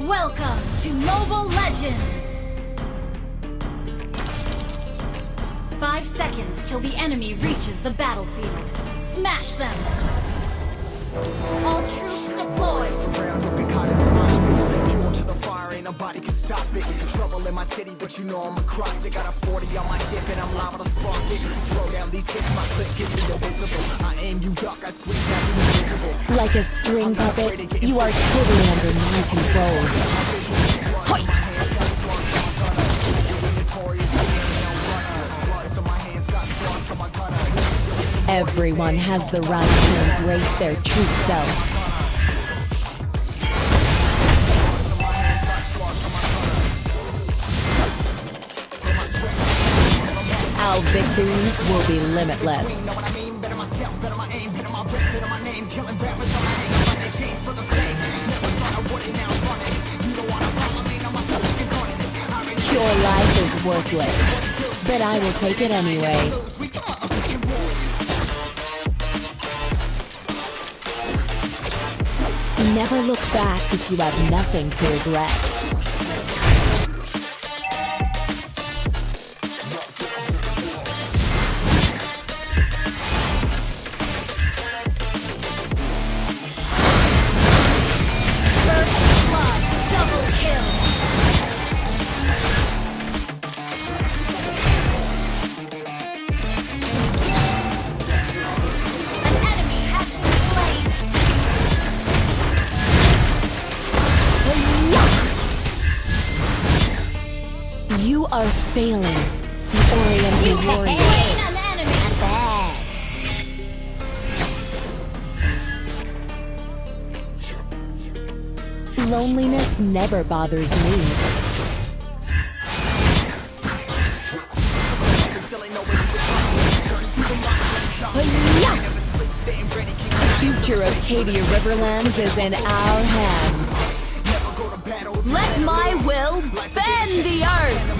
Welcome to Mobile Legends! 5 seconds till the enemy reaches the battlefield. Smash them! All troops deployed! Nobody can stop it. Trouble in my city, but you know I'm across it. Got a 40 on my hip and I'm liable to spark it. Throw down these hits, my click is invisible. I aim you duck, I squeeze down you invisible. Like a string puppet, you are totally under my control. Hoi! Everyone has the right to embrace their true self. Our victories will be limitless. Your life is worthless, but I will take it anyway. Never look back if you have nothing to regret. You are failing. The Orient is warrior. You have slain an enemy. Not bad. Loneliness never bothers me. The future of Cadia Riverlands is in our hands. Let my will bend the earth!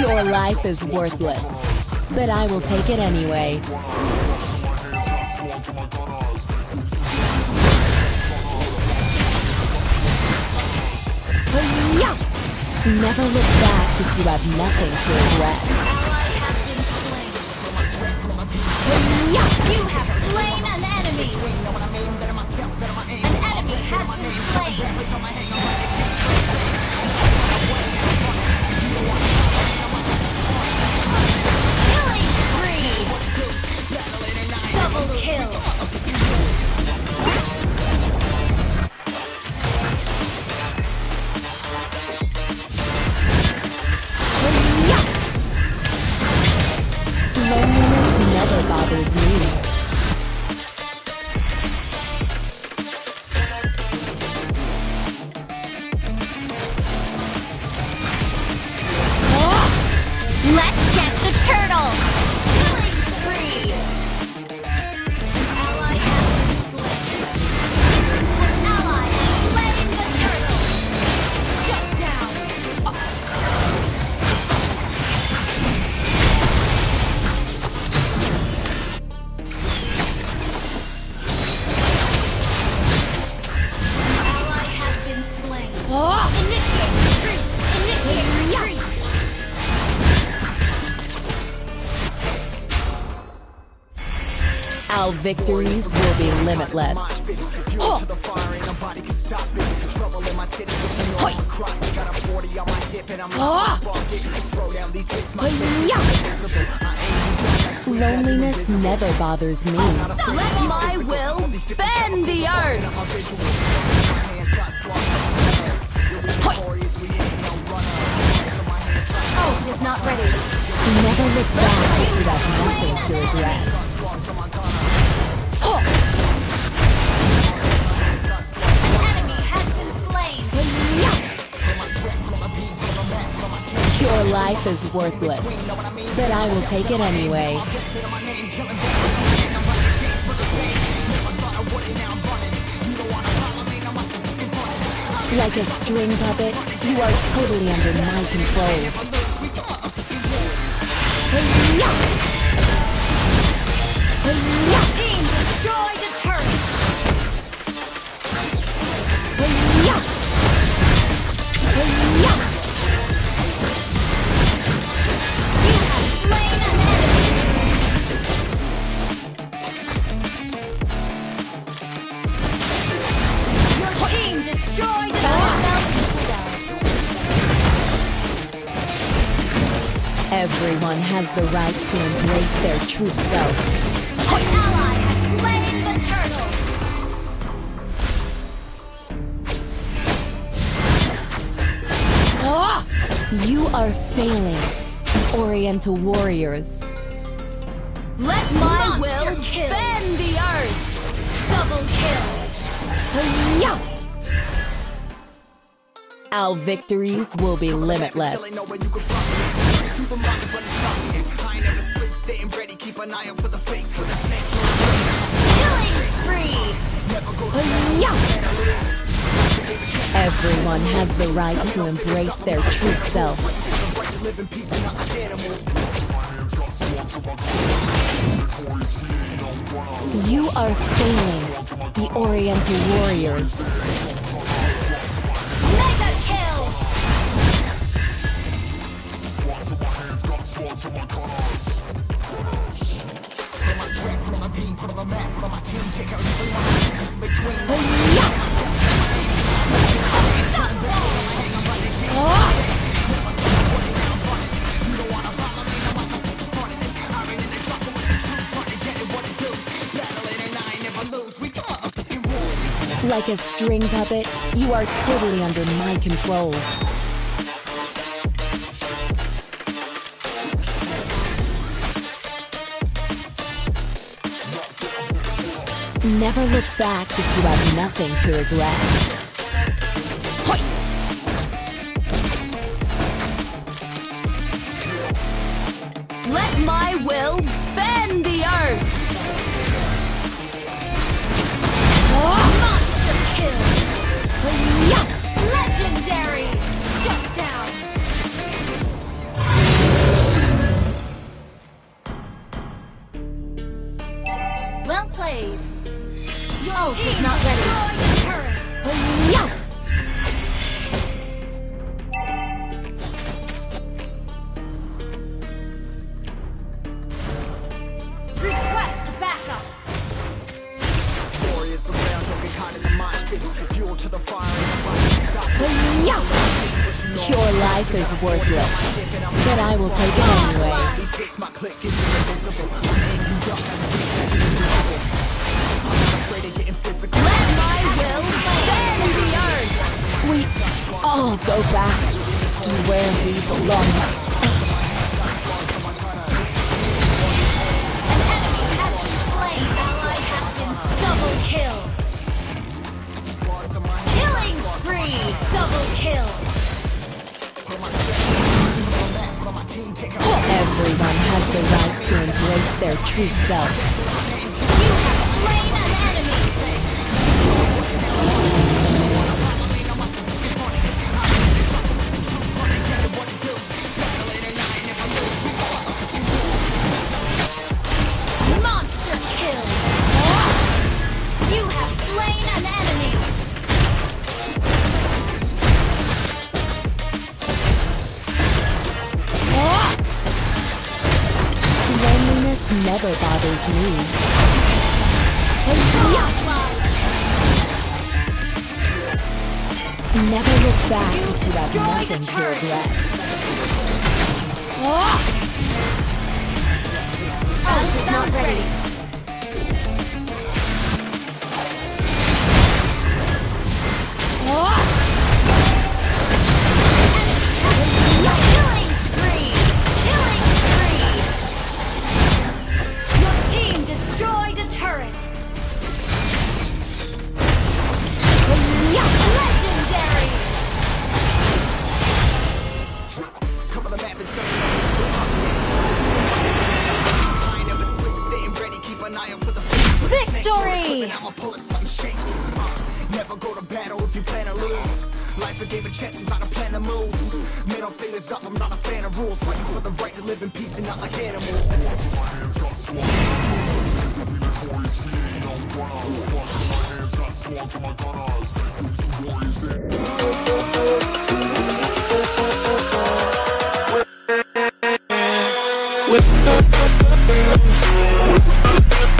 Your life is worthless, but I will take it anyway. Never look back if you have nothing to regret. You have slain an enemy! while victories will be limitless. Loneliness never bothers me. Let my will bend the earth! Oh, he's not ready. Never look back if you have nothing to regret. Oh. An enemy has been slain. Yeah. Your life is worthless, but I will take it anyway. Like a string puppet, you are totally under my control. Team destroyed a turret. You have slain an enemy. Your team destroyed a turret. Everyone has the right to embrace their true self. An ally has slain the turtle! Ah! You are failing, Oriental warriors. Let my will bend the earth! Double kill! Hi-ya! Our victories will be limitless. Staying ready, keep an eye out for the fakes, for the snakes. Killing spree! Never go to hell. Everyone has the right to embrace their true self. You are failing, the Oriental warriors. Mega kill! Like a string puppet, you are totally under my control. Never look back if you have nothing to regret. Hoi! Let my will bend the earth! Monster kill! Yuck! Legendary! Shut down! Well played! Oh, he's not ready. Request backup. Warriors around, don't get caught in the mosh pit. Fuel to the fire. Your life is worthless, but I will take it anyway. Let my will bend the earth! We all go back to where we belong. An enemy has been slain, ally has been double kill. Killing spree, double kill. Everyone has the right to embrace their true self. You have slain an enemy! Monster kill! You have slain an enemy! Loneliness never bothers me. Never look back if you have nothing to regret. Oh, not ready. Killing spree! Your team destroyed a turret! Victory! Never go to battle if you plan to lose. Life a game of chess, not a plan to moves. Middle fingers up, I'm not a fan of rules. Fighting for the right to live in peace and not like animals. With the